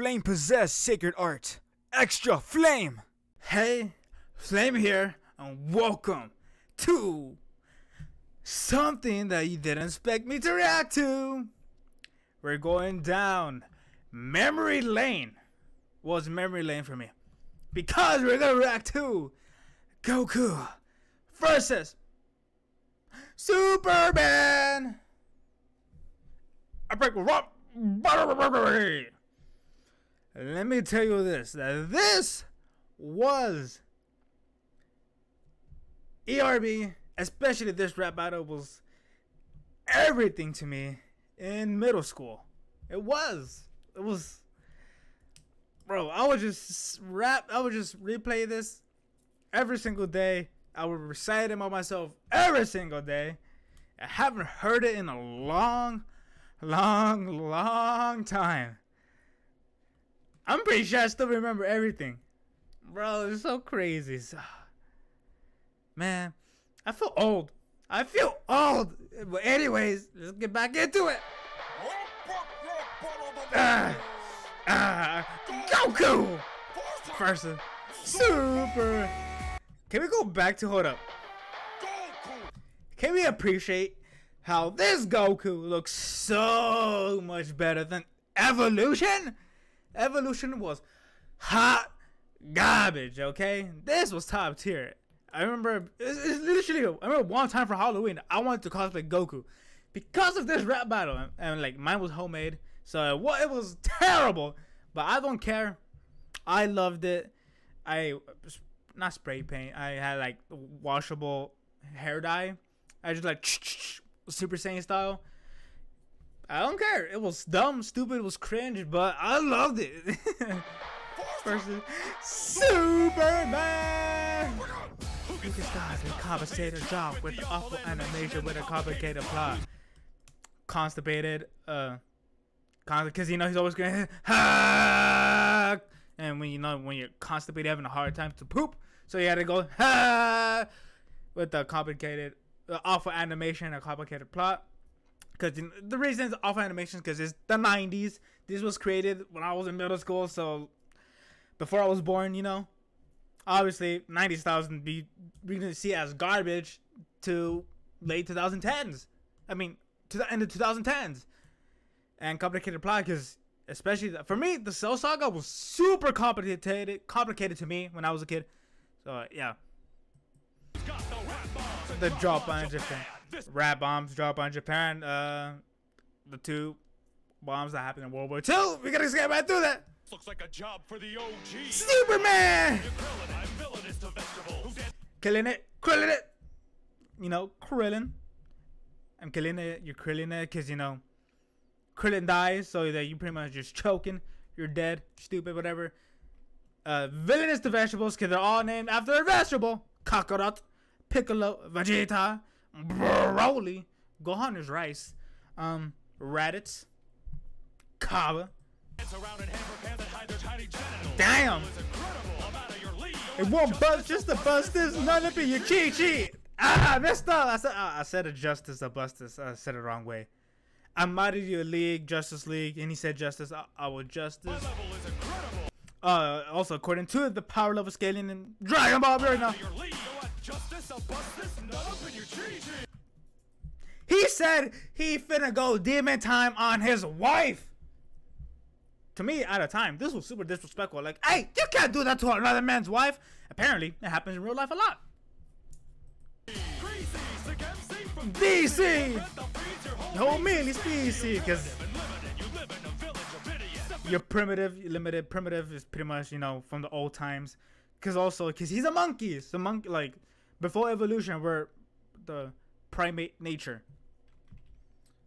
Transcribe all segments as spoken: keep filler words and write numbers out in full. flame-possessed sacred art. Extra Flame! Hey, Flame here, and welcome to something that you didn't expect me to react to. We're going down memory lane. Well, it's memory lane for me, because we're gonna react to Goku versus Superman. I break rock. Let me tell you this, that this was E R B, especially this rap battle, was everything to me in middle school. It was. It was. Bro, I would just rap. I would just replay this every single day. I would recite it by myself every single day. I haven't heard it in a long, long, long time. I'm pretty sure I still remember everything. Bro, it's so crazy. So, man, I feel old. I feel old. But anyways, let's get back into it. Ah, ah, Goku versus Super. Can we go back to, hold up. Can we appreciate how this Goku looks so much better than Evolution? Evolution was hot garbage, okay? This was top tier. I remember, it's, it's literally, I remember one time for Halloween, I wanted to cosplay Goku because of this rap battle. And, and like, mine was homemade, so what, it was terrible. But I don't care. I loved it. I, not spray paint, I had like washable hair dye. I just like, Super Saiyan style. I don't care. It was dumb, stupid, it was cringe, but I loved it. Versus Superman! You can start and compensate a job with the awful animation with a complicated plot. Constipated, uh, because you know he's always gonna ha, and when you know when you're constipated, having a hard time to poop, so you had to go ha with the complicated, the awful animation and a complicated plot. Cause the reason it's off animations because it's the nineties. This was created when I was in middle school, so before I was born, you know. Obviously, nineties styles would be we didn't see as garbage to late twenty tens. I mean, to the end of twenty tens, and complicated plot because especially the, for me, the Cell Saga was super complicated, complicated to me when I was a kid. So uh, yeah, the drop on Japan. Rap bombs drop on Japan. Uh, the two bombs that happened in World War Two. We gotta get right through that. Looks like a job for the O G. Superman. Killing it, Krillin it. You know, Krillin. I'm killing it. You're Krillin it, cause you know, Krillin dies, so that you pretty much just choking. You're dead. Stupid, whatever. Uh, villainous to vegetables, cause they're all named after a vegetable. Kakarot, Piccolo, Vegeta. Broly, Gohan is rice, um, Raditz, Kaba. Damn! It won't bust just to bust this, none of it, you cheat, cheat! Ah, I messed up! I said, uh, I said it justice, I bust this, I said it wrong way. I'm out of your league, Justice League, and he said justice, I, I will justice. Uh, also, according to the power level scaling in Dragon Ball right now. He said he finna go demon time on his wife. To me, out of time. This was super disrespectful. Like, hey, you can't do that to another man's wife. Apparently, it happens in real life a lot. D C, no meanie species, because you're primitive, you're limited. Primitive is pretty much, you know, from the old times. Because also, because he's a monkey. So monkey, like, before evolution, we're the primate nature.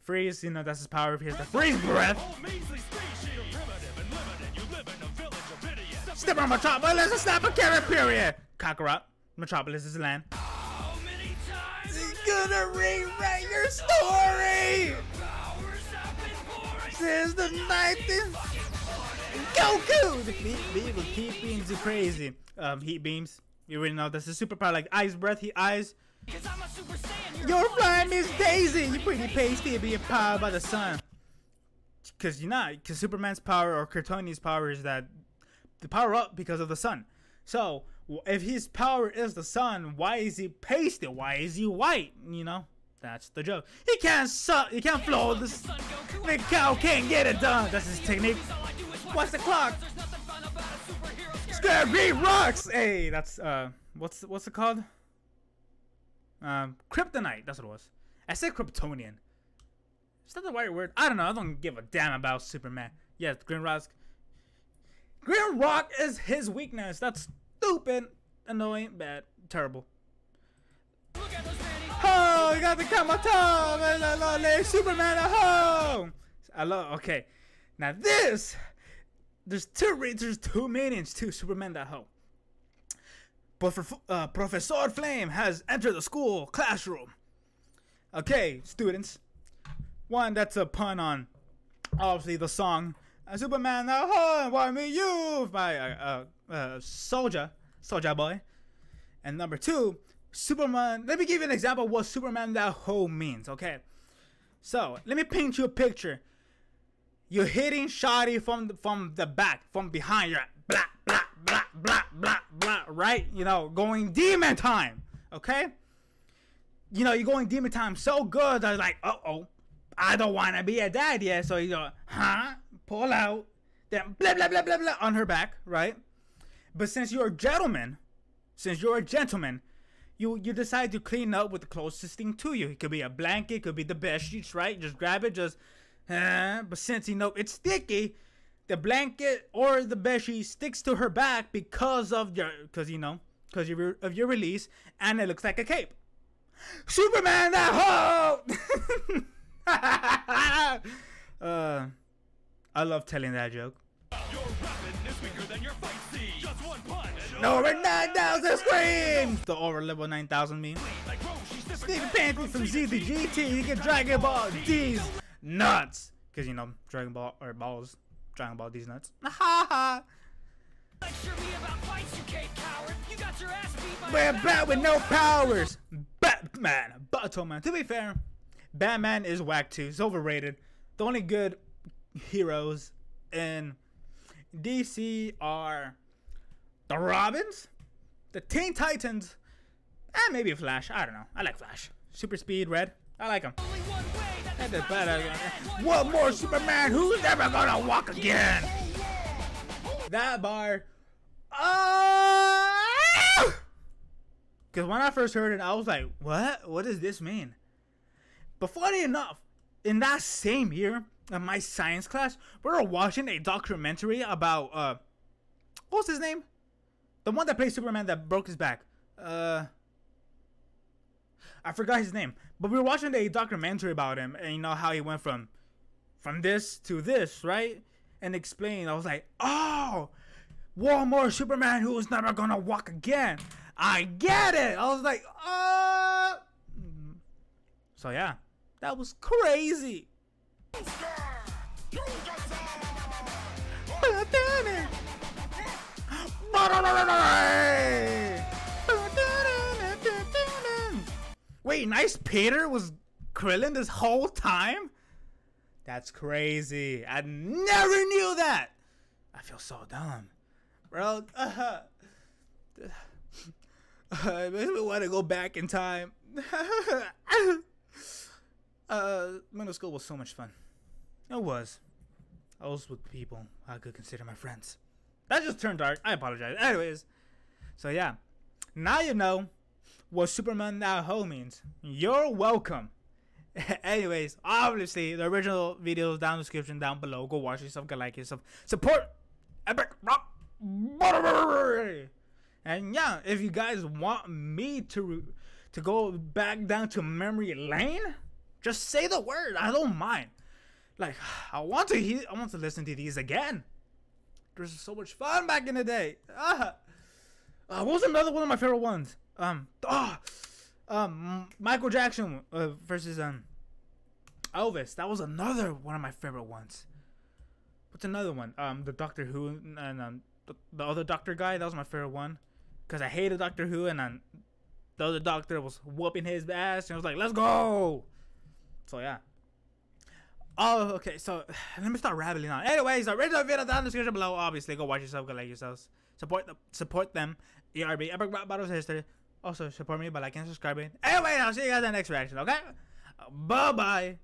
Freeze, you know, that's his power. Here's the freeze breath. Step on Metropolis and snap a carrot, period. Kakarot, Metropolis is land. How many times he's gonna rewrite your story? Since the nineties, Goku! The heat beams, heat beams are crazy. Um, heat beams. You already know that's a superpower, like ice breath, he eyes. I'm a Super Saiyan, you're flying Miss Daisy. You pretty pasty being powered by the sun. because you're not, because Superman's power or Kryptonian's power is that the power up because of the sun. So if his power is the sun, why is he pasted? Why is he white? You know, that's the joke. He can't suck. He can't flow. This big cow can't get it done. That's his technique. What's the clock? Scary rocks. Hey, that's uh, what's what's it called? Um, Kryptonite. That's what it was. I said Kryptonian. Is that the right word? I don't know. I don't give a damn about Superman. Yes, Green Rock. Green Rock is his weakness. That's stupid, annoying, bad, terrible. Oh, you got to come on top. I love Superman at home. I love. Okay, now this. There's two. There's two meanings to Superman at home. But for uh, Professor Flame has entered the school classroom. Okay, students. One, that's a pun on, obviously, the song Superman at home. Why me you by uh, uh, uh, Soldier, Soldier Boy. And number two, Superman. Let me give you an example of what Superman at home means. Okay, so let me paint you a picture. You're hitting Shotty from the, from the back, from behind. You're blah blah blah blah blah blah. Right? You know, going demon time. Okay. You know, you're going demon time so good that it's like, uh oh, I don't want to be a dad yet. So you go, huh? Pull out. Then blah blah blah blah blah on her back. Right? But since you're a gentleman, since you're a gentleman, you you decide to clean up with the closest thing to you. It could be a blanket, it could be the bed sheets. Right? Just grab it. Just. Uh, but since you know it's sticky, the blanket or the bedsheet sticks to her back because of your, because you know, because of your release, and it looks like a cape. Superman at home. uh, I love telling that joke. Your rapid is bigger than your fight scene. Just one punch. No, over nine thousand screams. The over level nine thousand meme. Like Steve Pancreas from Z to G T. You get Dragon Ball D's. Nuts, because you know Dragon Ball or balls, Dragon Ball these nuts. Ha ha. We're bat with no powers. Batman, Batwoman. To be fair, Batman is whack too. It's overrated. The only good heroes in D C are the Robins, the Teen Titans, and maybe Flash. I don't know. I like Flash. Super speed, red. I like him. One more Superman who's never gonna walk again. That bar. Oh! Because when I first heard it, I was like, what? What does this mean? But funny enough, in that same year, in my science class, we were watching a documentary about, uh, what's his name? The one that played Superman that broke his back. Uh... I forgot his name, but we were watching a documentary about him, and you know how he went from from this to this, right? And explained. I was like, oh, one more Superman who is never gonna walk again. I get it. I was like, oh. So yeah, that was crazy. Wait, Nice Peter was Krillin this whole time? That's crazy. I never knew that. I feel so dumb. Bro, uh, uh, I want to go back in time. uh, middle school was so much fun. It was. I was with people I could consider my friends. That just turned dark. I apologize. Anyways, so yeah, now you know what Superman at home means. You're welcome. Anyways, obviously the original videos down in the description down below. Go watch yourself, go like yourself, support Epic Rap Battles. And yeah, if you guys want me to to go back down to memory lane, just say the word. I don't mind. Like, I want to hear, I want to listen to these again. There's so much fun back in the day. Ah, uh, what was another one of my favorite ones? Um, oh, um, Michael Jackson uh, versus um, Elvis. That was another one of my favorite ones. What's another one? Um, the Doctor Who and um, the, the other Doctor guy. That was my favorite one, cause I hated Doctor Who, and um, the other Doctor was whooping his ass, and I was like, let's go. So yeah. Oh, okay, so let me start rambling on. Anyways, I read the video down in the description below. Obviously, go watch yourself, go like yourselves. Support the support them. E R B, Epic Rap Battles of History. Also, support me by liking and subscribing. Anyway, I'll see you guys in the next reaction, okay? Bye-bye.